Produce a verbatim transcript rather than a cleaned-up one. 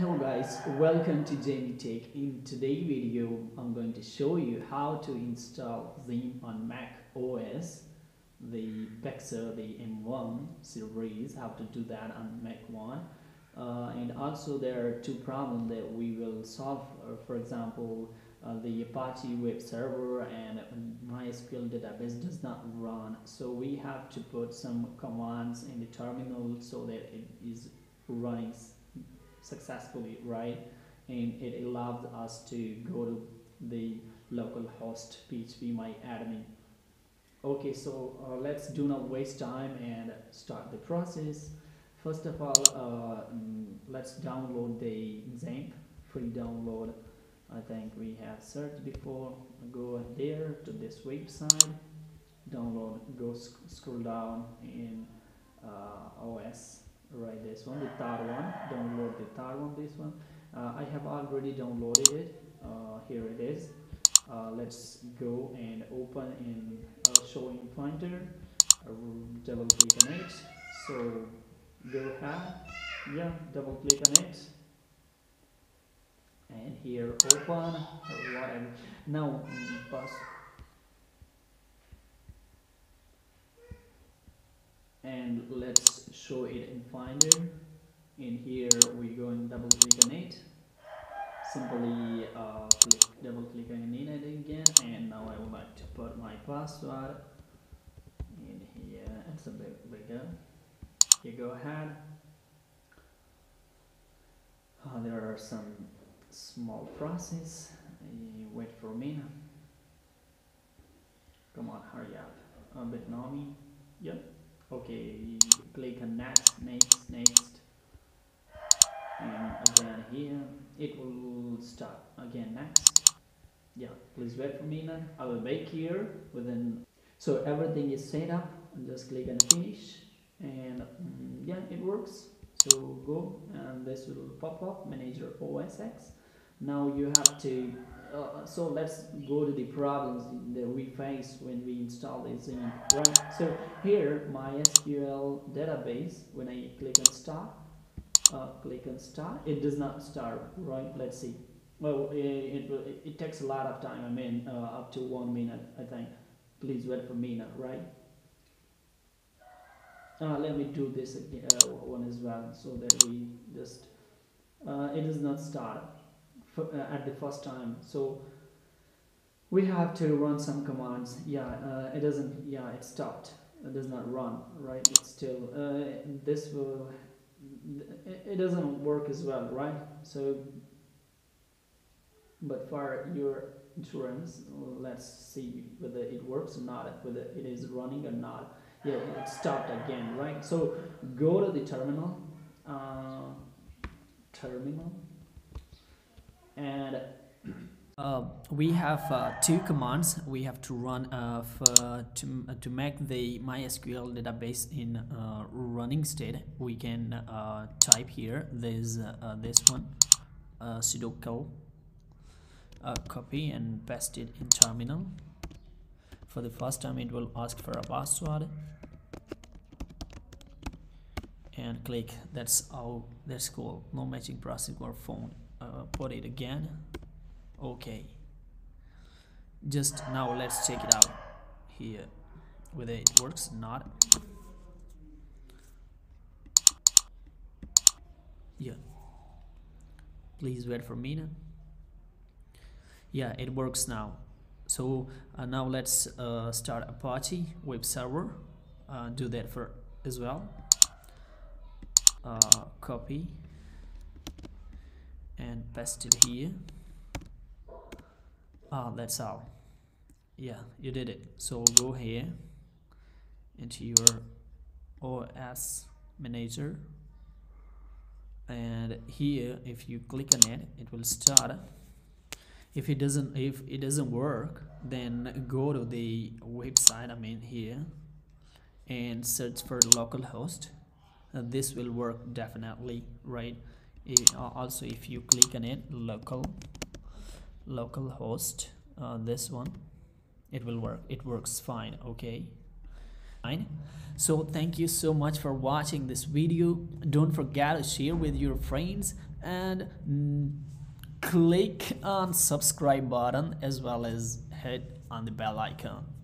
Hello guys, welcome to Jamie Tech. In today's video, I'm going to show you how to install Zim on Mac O S, the Pexa, the M one series, how to do that on Mac one. Uh, and also there are two problems that we will solve, for example, uh, the Apache web server and MySQL database does not run. So we have to put some commands in the terminal so that it is running successfully, right? And it allowed us to go to the local host phpMyAdmin. Okay, so uh, let's do not waste time and start the process. First of all, uh, let's download the XAMPP free download. I think we have searched before. Go there to this website, download, go sc scroll down in uh, O S. Right, this one, the third one, download the third one, this one. Uh, I have already downloaded it. Uh, here it is. Uh, let's go and open in uh, showing pointer, uh, double click on it. So go ahead, yeah, double click on it. And here, open, whatever. Now, pass. And let's show it in Finder. In here we go and double click on it, simply uh, click, double click on it again, and now I would like to put my password in here and something bigger. You go ahead. Oh, there are some small process. You wait for me. Come on, hurry up. A bit nummy. Yep. Okay, click on next, next, next, and again here, it will start again next. Yeah, please wait for me now. I will back here within. So everything is set up, just click on finish, and um, yeah, it works. So go, and this will pop up, manager O S X. Now you have to, uh, so let's go to the problems that we face when we install this in, right? So here, MySQL database, when I click on start, uh, click on start, it does not start, right? Let's see. Well, it, it, it takes a lot of time, I mean, uh, up to one minute, I think. Please wait for me now, right? Uh, let me do this again, uh, one as well, so that we just, uh, it does not start at the first time, so we have to run some commands. Yeah, uh, it doesn't, yeah, it stopped, it does not run, right? It's still uh, this will, it doesn't work as well, right? So but for your insurance, let's see whether it works or not, whether it is running or not. Yeah, it stopped again, right? So go to the terminal, uh, terminal and uh, we have uh, two commands we have to run uh, for, to, uh, to make the MySQL database in uh, running state. We can uh, type here, there's uh, this one, uh, sudo cal, uh, copy and paste it in terminal. For the first time it will ask for a password and click. That's how, that's cool, no matching process or phone. Uh, put it again. Okay, just now let's check it out here whether it works or not. Yeah, please wait for me now. Yeah, it works now. So uh, now let's uh, start Apache web server, uh, do that for as well, uh, copy and paste it here. Ah, that's all. Yeah, you did it. So go here into your O S manager, and here if you click on it, it will start. If it doesn't, if it doesn't work, then go to the website, I mean here, and search for localhost. Uh, this will work definitely, right? It, uh, also if you click on it, local local host, uh, this one, it will work, it works fine. Okay, fine. So thank you so much for watching this video. Don't forget to share with your friends and click on subscribe button as well as hit on the bell icon.